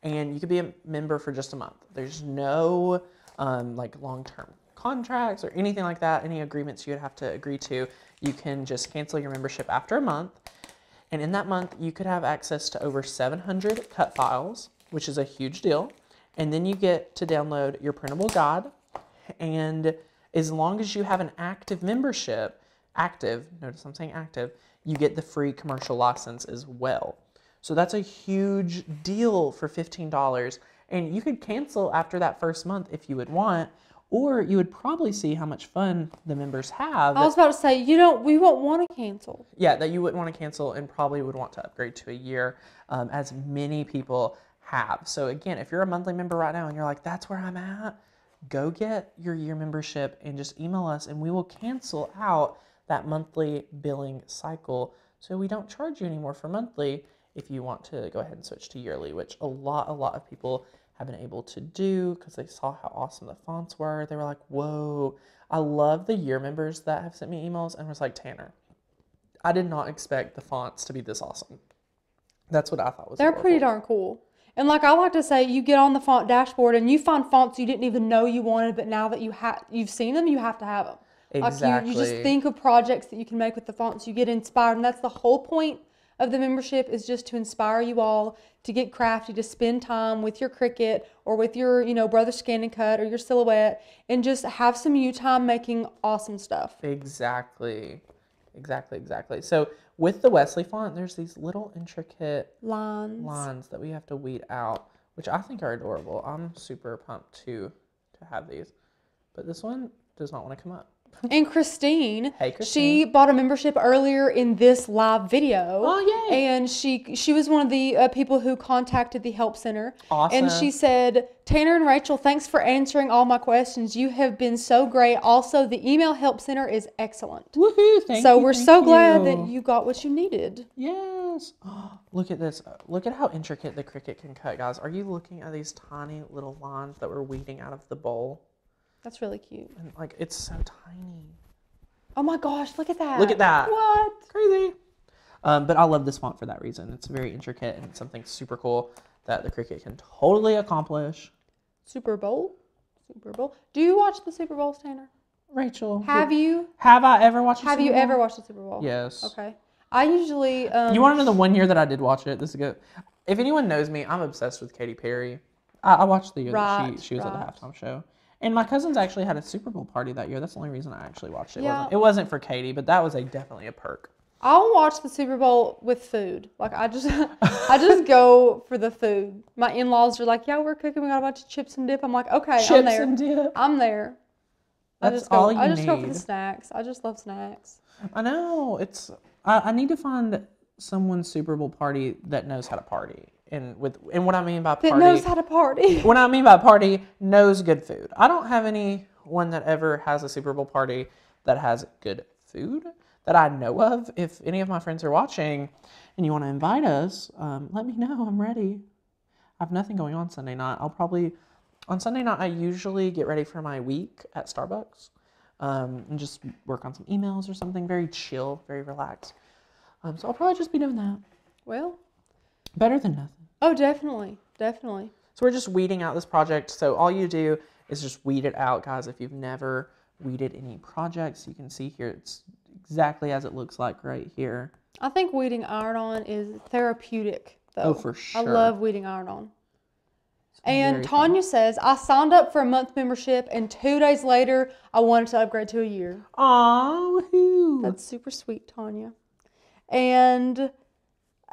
and you could be a member for just a month. There's no like long-term contracts or anything like that, any agreements you would have to agree to. You can just cancel your membership after a month, and in that month, you could have access to over 700 cut files, which is a huge deal. And then you get to download your printable guide, and as long as you have an active membership, notice I'm saying active, you get the free commercial license as well. So that's a huge deal for $15, and you could cancel after that first month if you would want, or you would probably see how much fun the members have. I was about to say, we won't want to cancel. Yeah, that you wouldn't want to cancel and probably would want to upgrade to a year, as many people have. So again, if you're a monthly member right now and you're like, that's where I'm at, go get your year membership and just email us, and we will cancel out that monthly billing cycle, so we don't charge you anymore for monthly if you want to go ahead and switch to yearly, which a lot of people have been able to do because they saw how awesome the fonts were. They were like, whoa. I love the year members that have sent me emails and was like, Tanner, I did not expect the fonts to be this awesome. That's what I thought was adorable. They're pretty darn cool. And like I like to say, you get on the font dashboard and you find fonts you didn't even know you wanted, but now that you've seen them, you have to have them. Exactly. Like you just think of projects that you can make with the fonts. You get inspired, and that's the whole point of the membership, is just to inspire you all to get crafty, to spend time with your Cricut or with your, Brother Scan and Cut or your Silhouette, and just have some you time making awesome stuff. Exactly. Exactly, exactly. So with the Wesley font, there's these little intricate lines that we have to weed out, which I think are adorable. I'm super pumped to have these. But this one does not want to come up. And Christine, hey, Christine, she bought a membership earlier in this live video. Oh, yay. And she was one of the people who contacted the help center. Awesome. And she said, Tanner and Rachel, thanks for answering all my questions. You have been so great. Also, the email help center is excellent. Woohoo, thank you. So we're so glad that you got what you needed. Yes. Oh, look at this. Look at how intricate the Cricut can cut, guys. Are you looking at these tiny little lines that we're weeding out of the bowl? That's really cute. And like, it's so tiny. Oh my gosh, look at that. Look at that. What? Crazy. But I love this font for that reason. It's very intricate and it's something super cool that the Cricut can totally accomplish. Super Bowl? Super Bowl. Do you watch the Super Bowl, Tanner? Rachel. Have you ever watched the Super Bowl? Yes. Okay. I usually... you want to know the one year that I did watch it? This is good. If anyone knows me, I'm obsessed with Katy Perry. I watched the year that she was at the halftime show. And my cousins actually had a Super Bowl party that year. That's the only reason I actually watched it. Yeah. It wasn't for Katie, but that was definitely a perk. I'll watch the Super Bowl with food. Like, I just go for the food. My in-laws are like, yeah, we're cooking. We got a bunch of chips and dip. I'm like, okay, I'm there. I just go for the snacks. I just love snacks. I know. It's I need to find someone's Super Bowl party that knows how to party. And what I mean by party... That knows how to party. What I mean by party, knows good food. I don't have anyone that ever has a Super Bowl party that has good food that I know of. If any of my friends are watching and you want to invite us, let me know. I'm ready. I have nothing going on Sunday night. I'll probably... On Sunday night, I usually get ready for my week at Starbucks and just work on some emails or something. Very chill, very relaxed. So I'll probably just be doing that. Well... Better than nothing. Oh, definitely. Definitely. So we're just weeding out this project. So all you do is just weed it out, guys. If you've never weeded any projects, you can see here it's exactly as it looks like right here. I think weeding iron-on is therapeutic, though. Oh, for sure. I love weeding iron-on. And Tanya says, I signed up for a month membership, and 2 days later, I wanted to upgrade to a year. Aw, woohoo. That's super sweet, Tanya. And...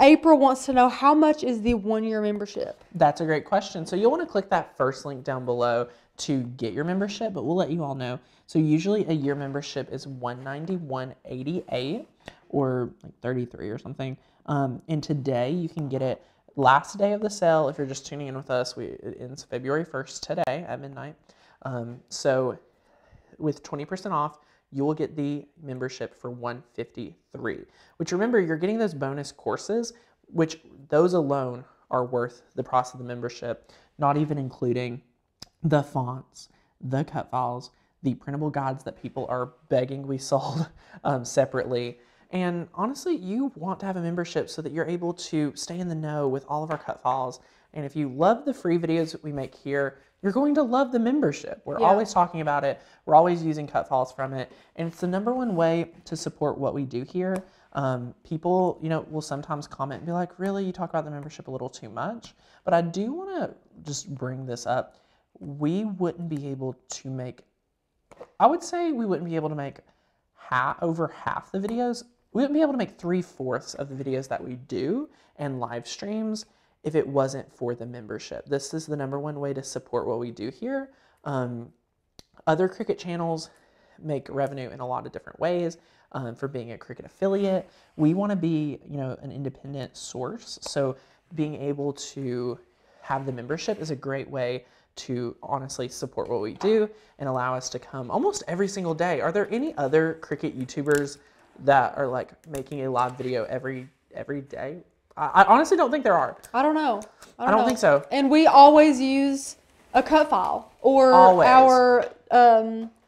April wants to know, how much is the one-year membership? That's a great question. So you'll want to click that first link down below to get your membership, but we'll let you all know. So usually a year membership is $191.88 or like 33 or something. And today you can get it last day of the sale. If you're just tuning in with us, it ends February 1st today at midnight. So with 20% off, you will get the membership for $153, which remember, you're getting those bonus courses, which those alone are worth the price of the membership, not even including the fonts, the cut files, the printable guides that people are begging we sold separately. And honestly, you want to have a membership so that you're able to stay in the know with all of our cut files. And if you love the free videos that we make here, you're going to love the membership. We're always talking about it. We're always using cut files from it. And it's the #1 way to support what we do here. People, you know, will sometimes comment and be like, really, you talk about the membership a little too much? But I do want to just bring this up. We wouldn't be able to make, I would say we wouldn't be able to make over half the videos. We wouldn't be able to make 3/4 of the videos that we do and live streams if it wasn't for the membership. This is the #1 way to support what we do here. Other Cricut channels make revenue in a lot of different ways for being a Cricut affiliate. We want to be, you know, an independent source. So being able to have the membership is a great way to honestly support what we do and allow us to come almost every single day. Are there any other Cricut YouTubers that are like making a live video every day? I honestly don't think there are. I don't know. I don't think so. And we always use a cut file or our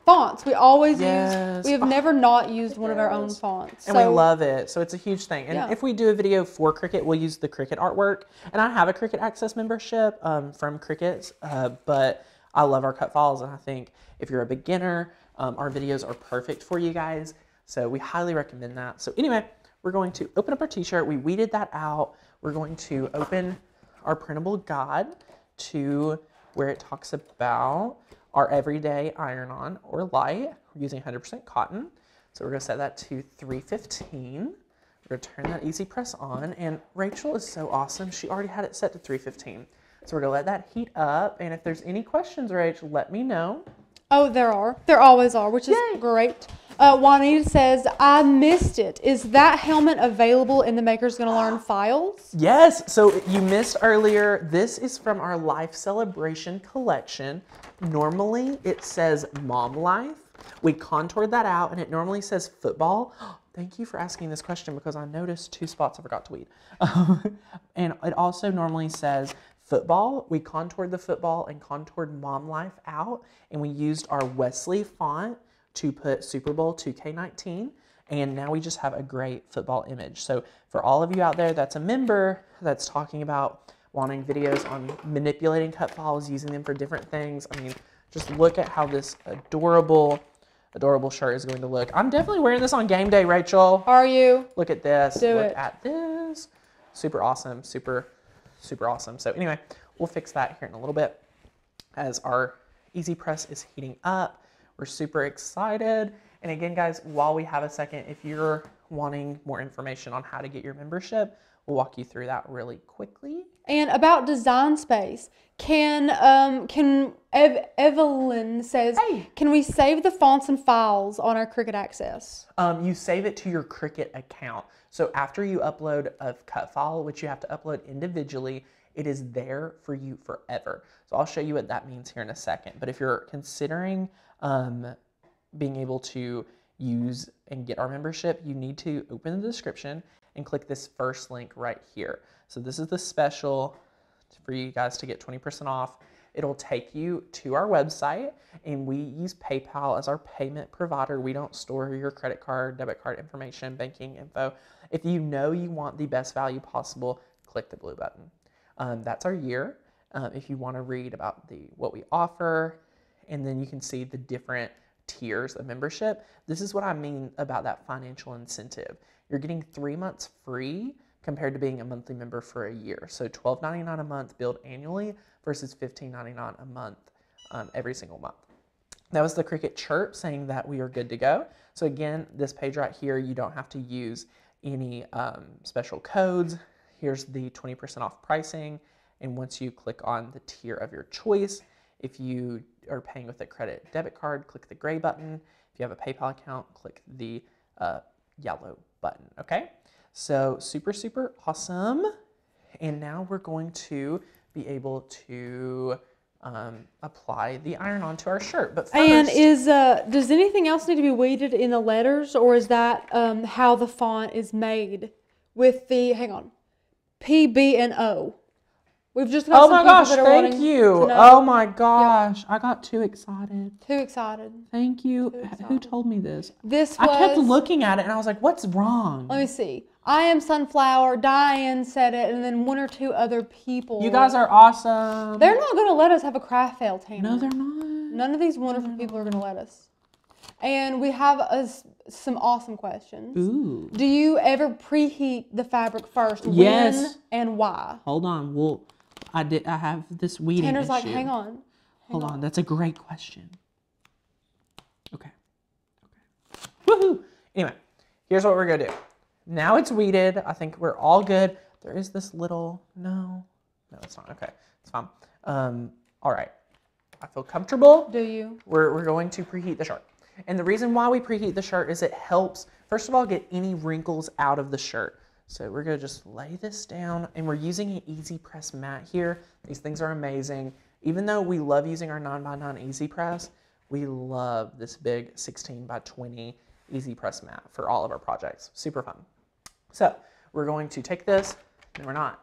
fonts. We always use, we have never not used one of our own fonts. And so, we love it. So it's a huge thing. And if we do a video for Cricut, we'll use the Cricut artwork. And I have a Cricut Access membership from Cricut, but I love our cut files. And I think if you're a beginner, our videos are perfect for you guys. So we highly recommend that. So anyway, we're going to open up our t-shirt. We weeded that out. We're going to open our printable guide to where it talks about our everyday iron-on or light. We're using 100% cotton. So we're gonna set that to 315. We're gonna turn that EasyPress on. And Rachel is so awesome. She already had it set to 315. So we're gonna let that heat up. And if there's any questions, Rach, let me know. Oh, there are. There always are, which is great. Juanita says, I missed it. Is that helmet available in the Makers Gonna Learn files? Yes, so you missed earlier. This is from our Life Celebration collection. Normally it says Mom Life. We contoured that out and it normally says football. Thank you for asking this question because I noticed two spots I forgot to weed. And it also normally says football. We contoured the football and contoured Mom Life out, and we used our Wesley font to put Super Bowl 2K19, and now we just have a great football image. So for all of you out there that's a member that's talking about wanting videos on manipulating cut files, using them for different things, I mean, just look at how this adorable shirt is going to look. I'm definitely wearing this on game day, Rachel. Are you? Look at this. Look at this. Super awesome. Super awesome. So anyway, we'll fix that here in a little bit as our EasyPress is heating up. We're super excited. And again, guys, while we have a second, if you're wanting more information on how to get your membership, we'll walk you through that really quickly. And about Design Space, Evelyn says, hey, can we save the fonts and files on our Cricut Access? You save it to your Cricut account. So after you upload a cut file, which you have to upload individually, it is there for you forever. So I'll show you what that means here in a second. But if you're considering being able to use and get our membership, you need to open the description and click this first link right here. So this is the special for you guys to get 20% off. It'll take you to our website, and we use PayPal as our payment provider. We don't store your credit card, debit card information, banking info. If you know you want the best value possible, click the blue button. That's our year. If you want to read about what we offer, and then you can see the different tiers of membership. This is what I mean about that financial incentive. You're getting 3 months free compared to being a monthly member for a year. So $12.99 a month billed annually versus $15.99 a month every single month. That was the Cricut chirp saying that we are good to go. So again, this page right here, you don't have to use any special codes. Here's the 20% off pricing. And once you click on the tier of your choice, if you are paying with a credit debit card, click the gray button. If you have a PayPal account, click the yellow button, okay? So super, super awesome. And now we're going to be able to apply the iron-on to our shirt. But first, and does anything else need to be weeded in the letters, or is that how the font is made with the, hang on, P, B, and O. We've just got some people that are wanting to know. Oh my gosh, I got too excited. Too excited. Thank you. Who told me this? This was... I kept looking at it and I was like, what's wrong? Let me see. I am Sunflower, Diane said it, and then one or two other people. You guys are awesome. They're not going to let us have a craft fail, Tanner. No, they're not. None of these wonderful people are going to let us. And we have some awesome questions. Ooh. Do you ever preheat the fabric first? Yes. When and why? Hold on. Well, I have this weeding issue. Tanner's like, hang on. Hold on. That's a great question. Okay. Okay. Woohoo! Anyway, here's what we're gonna do. Now it's weeded. I think we're all good. There is this little no, it's not. Okay, it's fine. All right. I feel comfortable. Do you? We're going to preheat the shirt. And the reason why we preheat the shirt is it helps, first of all, get any wrinkles out of the shirt. So we're going to just lay this down, and we're using an EasyPress mat here. These things are amazing. Even though we love using our 9x9 EasyPress, we love this big 16x20 EasyPress mat for all of our projects. Super fun. So we're going to take this, and we're not.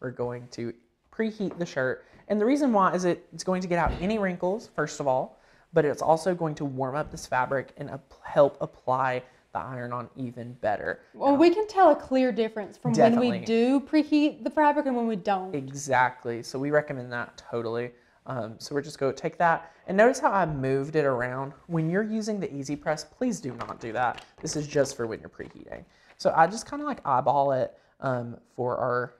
We're going to preheat the shirt. And the reason why is it's going to get out any wrinkles, first of all, but it's also going to warm up this fabric and help apply the iron-on even better. Well, we can tell a clear difference from when we do preheat the fabric and when we don't. Exactly, so we recommend that totally. So we're just going to take that, and notice how I moved it around. When you're using the EasyPress, please do not do that. This is just for when you're preheating. So I just kind of like eyeball it for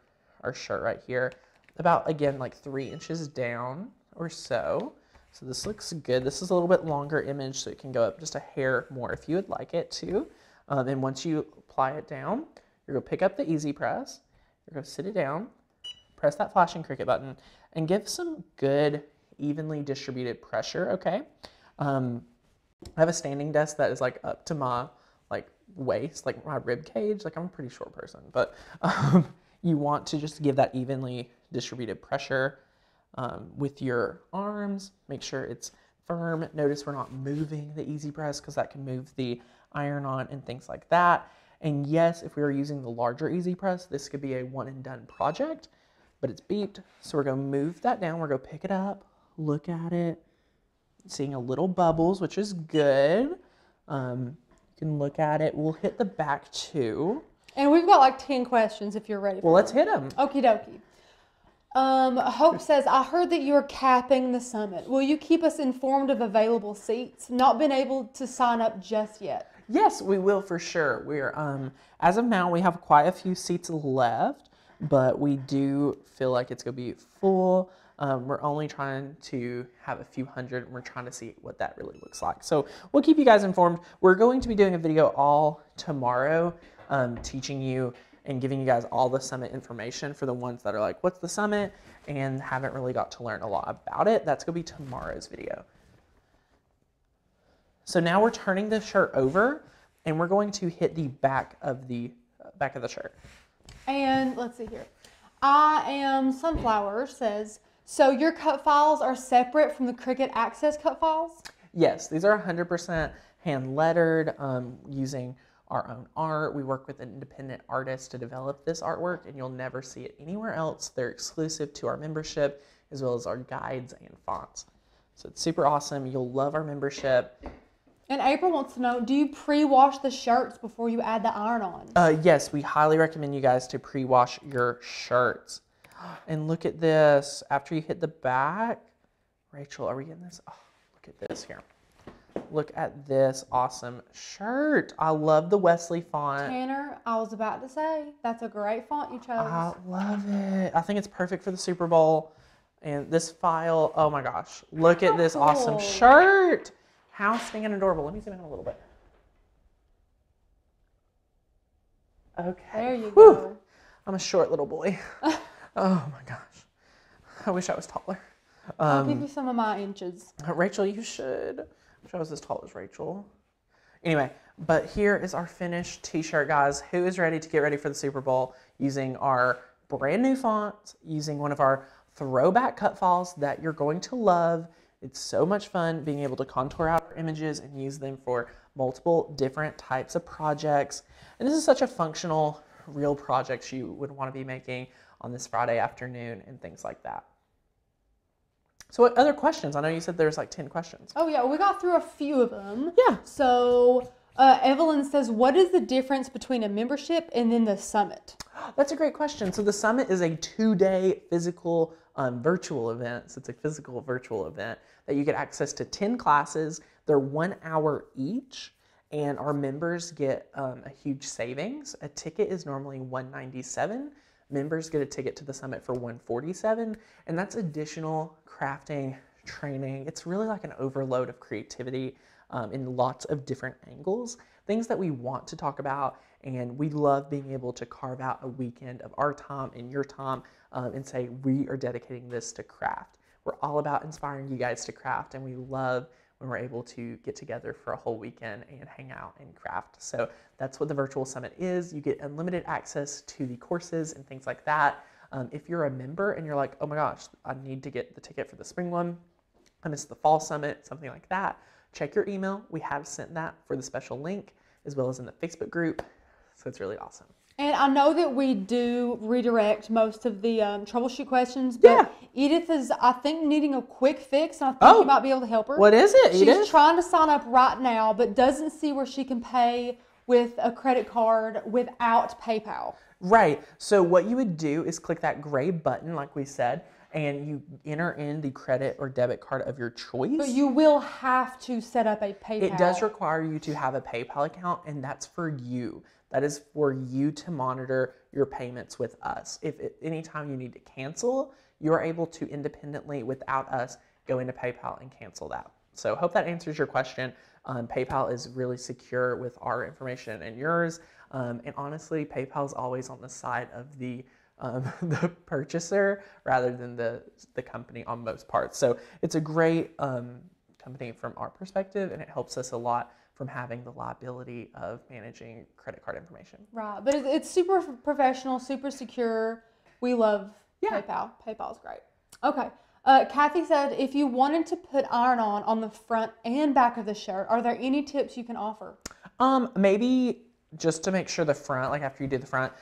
our shirt right here, about, again, like 3 inches down or so. So this looks good. This is a little bit longer image, so it can go up just a hair more if you would like it to. And once you apply it down, you're going to pick up the EasyPress. You're going to sit it down, press that flashing Cricut button, and give some good evenly distributed pressure, okay? I have a standing desk that is like up to my like waist, like my rib cage. Like I'm a pretty short person, but you want to just give that evenly distributed pressure with your arms. Make sure it's firm. Notice we're not moving the EasyPress because that can move the iron on and things like that. And yes, if we were using the larger EasyPress, this could be a one and done project, but it's beeped. So we're gonna move that down. We're gonna pick it up, look at it, seeing a little bubbles, which is good. You can look at it. We'll hit the back too. And we've got like 10 questions if you're ready. Well, let's hit them. Okie dokie. Hope says, I heard that you are capping the summit. Will you keep us informed of available seats? Not been able to sign up just yet. Yes, we will for sure. We're, as of now, we have quite a few seats left, but we do feel like it's going to be full. We're only trying to have a few hundred, and we're trying to see what that really looks like. So we'll keep you guys informed. We're going to be doing a video all tomorrow, teaching you and giving you guys all the summit information for the ones that are like, what's the summit? And haven't really got to learn a lot about it. That's going to be tomorrow's video. So now we're turning the shirt over and we're going to hit the back of the shirt. And let's see here. I am Sunflower says, so your cut files are separate from the Cricut Access cut files? Yes, these are 100% hand lettered using our own art. We work with an independent artist to develop this artwork and you'll never see it anywhere else. They're exclusive to our membership as well as our guides and fonts. So it's super awesome. You'll love our membership. And April wants to know, do you pre-wash the shirts before you add the iron on? Yes, we highly recommend you guys to pre-wash your shirts. And look at this. After you hit the back, Rachel, are we getting this? Oh, look at this here. Look at this awesome shirt. I love the Wesley font. Tanner, I was about to say, that's a great font you chose. I love it. I think it's perfect for the Super Bowl. And this file, oh my gosh. Look at this awesome shirt. How stinking adorable. Let me zoom in a little bit. Okay. There you Whew. Go. I'm a short little boy. Oh my gosh. I wish I was taller. I'll give you some of my inches. Rachel, you should. I wish I was as tall as Rachel. Anyway, but here is our finished t-shirt, guys. Who is ready to get ready for the Super Bowl using our brand new font, using one of our throwback cut files that you're going to love. It's so much fun being able to contour out our images and use them for multiple different types of projects. And this is such a functional, real project you would want to be making on this Friday afternoon and things like that. So what other questions? I know you said there's like 10 questions. Oh yeah, we got through a few of them. Yeah. So Evelyn says, what is the difference between a membership and then the summit? That's a great question. So the summit is a two-day physical virtual event. So it's a physical virtual event that you get access to 10 classes. They're 1 hour each and our members get a huge savings. A ticket is normally $197. Members get a ticket to the summit for $147 and that's additional crafting training. It's really like an overload of creativity in lots of different angles, things that we want to talk about. And we love being able to carve out a weekend of our time and your time and say, we are dedicating this to craft. We're all about inspiring you guys to craft. And we love when we're able to get together for a whole weekend and hang out and craft. So that's what the virtual summit is. You get unlimited access to the courses and things like that. If you're a member and you're like, oh my gosh, I need to get the ticket for the spring one. I missed the fall summit, something like that. Check your email. We have sent that for the special link as well as in the Facebook group. So it's really awesome. And I know that we do redirect most of the troubleshoot questions, but yeah. Edith is, I think, needing a quick fix, and I think you might be able to help her. What is it, Edith? She's trying to sign up right now, but doesn't see where she can pay with a credit card without PayPal. Right. So what you would do is click that gray button, like we said, and you enter in the credit or debit card of your choice. But you will have to set up a PayPal. It does require you to have a PayPal account, and that's for you. That is for you to monitor your payments with us. If at any time you need to cancel, you're able to independently, without us, go into PayPal and cancel that. So hope that answers your question. PayPal is really secure with our information and yours. And honestly, PayPal is always on the side of the the purchaser rather than the company on most parts. So it's a great company from our perspective, and it helps us a lot from having the liability of managing credit card information. Right, but it's super professional, super secure. We love PayPal. PayPal's great. Okay. Kathy said, if you wanted to put iron-on the front and back of the shirt, are there any tips you can offer? Maybe just to make sure the front, like after you do the front,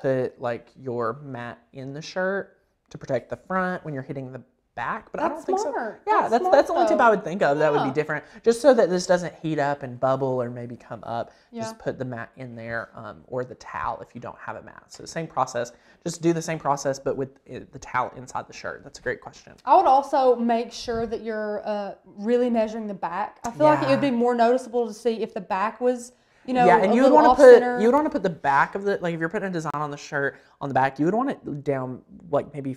put like your mat in the shirt to protect the front when you're hitting the back. But that's I don't think so. Yeah, that's the only tip I would think of. That would be different. Just so that this doesn't heat up and bubble or maybe come up. Yeah. Just put the mat in there, or the towel if you don't have a mat. So same process. Just do the same process, but with the towel inside the shirt. That's a great question. I would also make sure that you're really measuring the back. I feel like it would be more noticeable to see if the back was, you know, and you would want to put, you would want to put the back of the, like if you're putting a design on the shirt on the back, you would want it down like maybe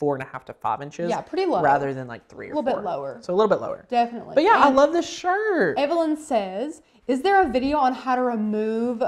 4.5 to 5 inches. Yeah, pretty low. Rather than like 3 or 4. A little bit lower. So a little bit lower. Definitely. But yeah, and I love this shirt. Evelyn says, is there a video on how to remove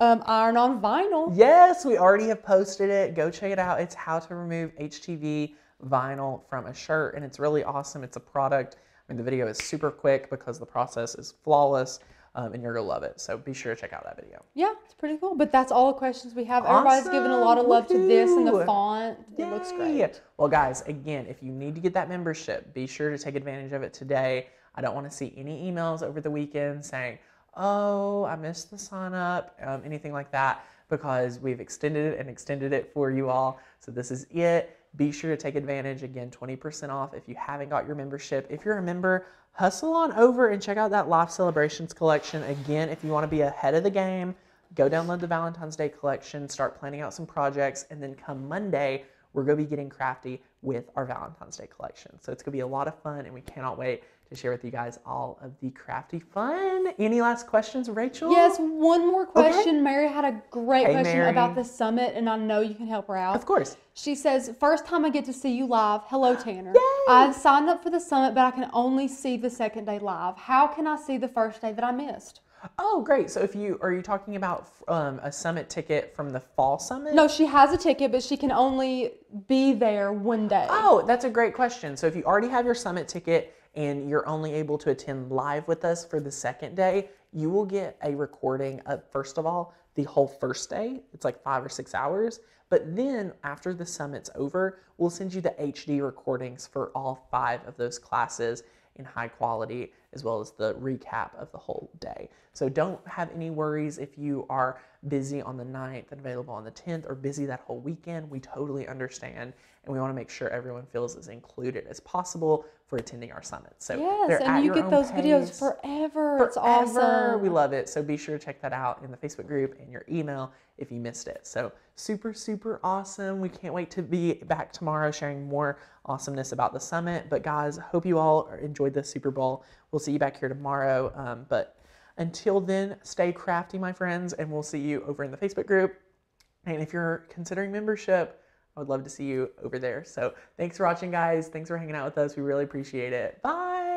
iron-on vinyl? Yes, we already have posted it. Go check it out. It's how to remove HTV vinyl from a shirt, and it's really awesome. It's a product. I mean, the video is super quick because the process is flawless. And you're going to love it. So be sure to check out that video. Yeah, it's pretty cool. But that's all the questions we have. Awesome. Everybody's giving a lot of love to this and the font. Yay. It looks great. Well, guys, again, if you need to get that membership, be sure to take advantage of it today. I don't want to see any emails over the weekend saying, oh, I missed the sign up, anything like that, because we've extended it and extended it for you all. So this is it. Be sure to take advantage. Again, 20% off if you haven't got your membership. If you're a member, hustle on over and check out that Life Celebrations collection. Again, if you want to be ahead of the game, go download the Valentine's Day collection, start planning out some projects, and then come Monday, we're going to be getting crafty with our Valentine's Day collection. So it's going to be a lot of fun, and we cannot wait to share with you guys all of the crafty fun. Any last questions, Rachel? Yes, one more question. Okay. Mary had a great question about the summit, and I know you can help her out. Of course. She says, first time I get to see you live. Hello, Tanner. Yay! I signed up for the summit, but I can only see the second day live. How can I see the first day that I missed? Oh, great. So if you, are you talking about a summit ticket from the fall summit? No, she has a ticket, but she can only be there one day. Oh, that's a great question. So if you already have your summit ticket and you're only able to attend live with us for the second day, you will get a recording of, first of all, the whole first day. It's like 5 or 6 hours. But then after the summit's over, we'll send you the HD recordings for all 5 of those classes in high quality, as well as the recap of the whole day. So don't have any worries if you are busy on the 9th and available on the 10th, or busy that whole weekend. We totally understand, and we want to make sure everyone feels as included as possible for attending our summit. So yes, and you get those videos forever. It's awesome. We love it. So be sure to check that out in the Facebook group and your email if you missed it. So super, super awesome. We can't wait to be back tomorrow sharing more awesomeness about the summit. But guys, hope you all enjoyed the Super Bowl. We'll see you back here tomorrow. But until then, stay crafty, my friends, and we'll see you over in the Facebook group. And if you're considering membership, I would love to see you over there. So thanks for watching, guys. Thanks for hanging out with us. We really appreciate it. Bye.